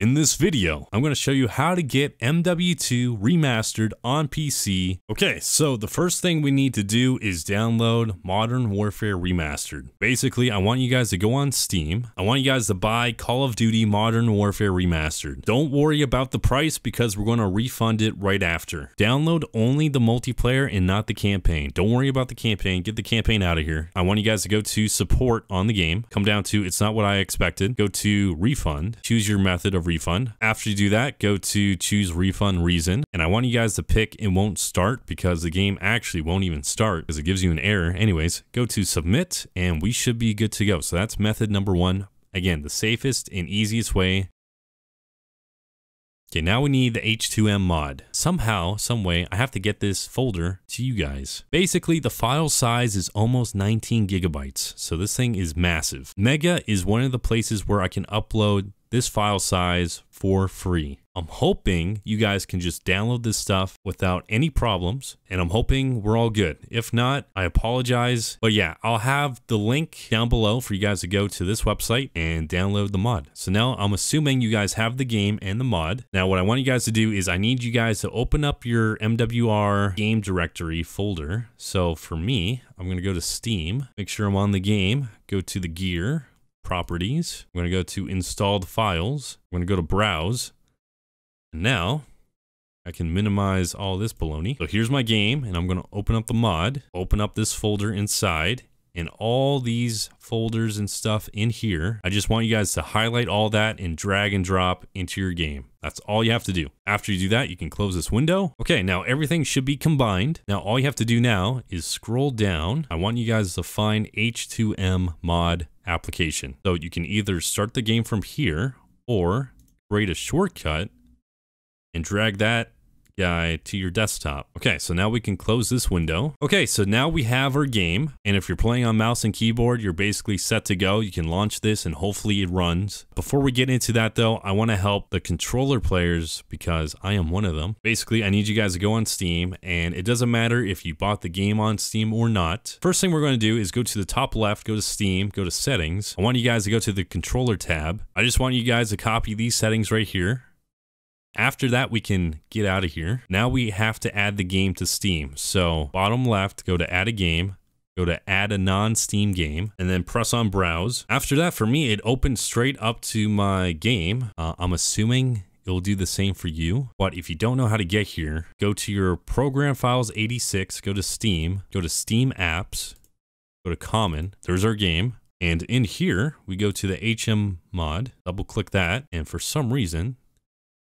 In this video, I'm going to show you how to get MW2 Remastered on PC. Okay, so the first thing we need to do is download Modern Warfare Remastered. Basically, I want you guys to go on Steam. I want you guys to buy Call of Duty Modern Warfare Remastered. Don't worry about the price because we're going to refund it right after. Download only the multiplayer and not the campaign. Don't worry about the campaign. Get the campaign out of here. I want you guys to go to support on the game. Come down to it's not what I expected. Go to refund. Choose your method of refund. After you do that, go to choose refund reason, and I want you guys to pick it won't start because the game actually won't even start because it gives you an error. Anyways, go to submit and we should be good to go. So that's method number one. Again, the safest and easiest way. Okay, now we need the H2M mod. Somehow, some way, I have to get this folder to you guys. Basically, the file size is almost 19 gigabytes. So this thing is massive. Mega is one of the places where I can upload this file size for free. I'm hoping you guys can just download this stuff without any problems, and I'm hoping we're all good. If not, I apologize. But yeah, I'll have the link down below for you guys to go to this website and download the mod. So now I'm assuming you guys have the game and the mod. Now what I want you guys to do is I need you guys to open up your MWR game directory folder. So for me, I'm going to go to Steam, make sure I'm on the game, go to the gear, properties. I'm going to go to installed files. I'm going to go to browse. And now I can minimize all this baloney. So here's my game and I'm going to open up the mod, open up this folder inside, and all these folders and stuff in here. I just want you guys to highlight all that and drag and drop into your game. That's all you have to do. After you do that, you can close this window. Okay, now everything should be combined. Now all you have to do now is scroll down. I want you guys to find H2M mod application. So you can either start the game from here or create a shortcut and drag that guy to your desktop. Okay, so now we can close this window. Okay, so now we have our game, and if you're playing on mouse and keyboard, you're basically set to go. You can launch this and hopefully it runs. Before we get into that though, I want to help the controller players because I am one of them. Basically, I need you guys to go on Steam, and it doesn't matter if you bought the game on Steam or not. First thing we're going to do is go to the top left, go to Steam, go to settings. I want you guys to go to the controller tab. I just want you guys to copy these settings right here. After that, we can get out of here. Now we have to add the game to Steam. So bottom left, go to add a game, go to add a non-Steam game, and then press on browse. After that, for me, it opened straight up to my game. I'm assuming it'll do the same for you. But if you don't know how to get here, go to your program files 86, go to Steam apps, go to common. There's our game. And in here, we go to the HM mod, double click that. And for some reason,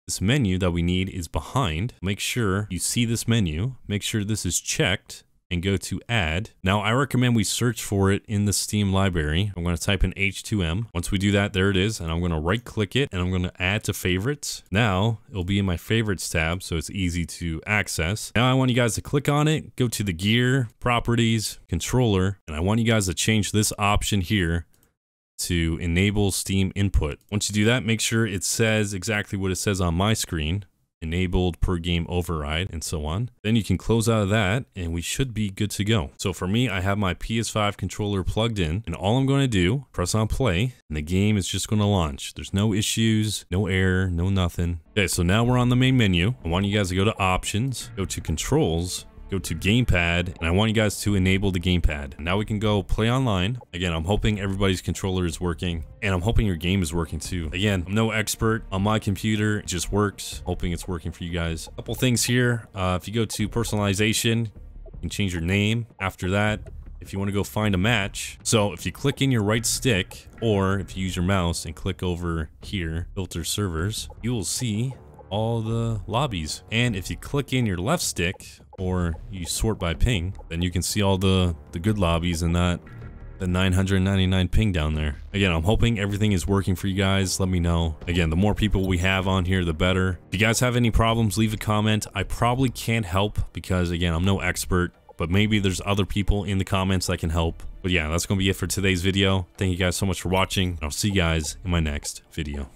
this menu that we need is behind. Make sure you see this menu, make sure this is checked, and go to add. Now I recommend we search for it in the Steam library. I'm going to type in H2M. Once we do that, there it is. And I'm going to right click it and I'm going to add to favorites. Now it'll be in my favorites tab, so it's easy to access. Now I want you guys to click on it, go to the gear, properties, controller, and I want you guys to change this option here to enable Steam input. Once you do that, make sure it says exactly what it says on my screen, enabled per game override and so on. Then you can close out of that and we should be good to go. So for me, I have my PS5 controller plugged in, and all I'm going to do, press on play, and the game is just going to launch. There's no issues, no error, no nothing. Okay, so now we're on the main menu. I want you guys to go to options, go to controls, go to gamepad, and I want you guys to enable the gamepad. Now we can go play online. Again, I'm hoping everybody's controller is working, and I'm hoping your game is working too. Again, I'm no expert on my computer. It just works. Hoping it's working for you guys. A couple things here. If you go to personalization, you can change your name. After that, if you want to go find a match, so if you click in your right stick, or if you use your mouse and click over here, filter servers, you will see all the lobbies. And if you click in your left stick, or you sort by ping, then you can see all the good lobbies and not the 999 ping down there. Again, I'm hoping everything is working for you guys. Let me know. Again, the more people we have on here, the better. If you guys have any problems, leave a comment. I probably can't help because, again, I'm no expert, but maybe there's other people in the comments that can help. But yeah, that's going to be it for today's video. Thank you guys so much for watching, and I'll see you guys in my next video.